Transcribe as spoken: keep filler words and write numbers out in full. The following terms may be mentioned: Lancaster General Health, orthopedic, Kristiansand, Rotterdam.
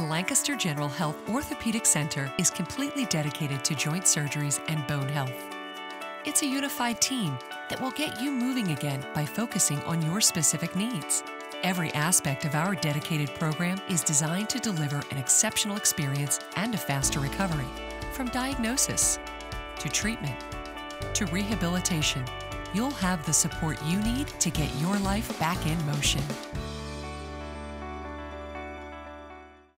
The Lancaster General Health Orthopedic Center is completely dedicated to joint surgeries and bone health. It's a unified team that will get you moving again by focusing on your specific needs. Every aspect of our dedicated program is designed to deliver an exceptional experience and a faster recovery, from diagnosis to treatment to rehabilitation. You'll have the support you need to get your life back in motion.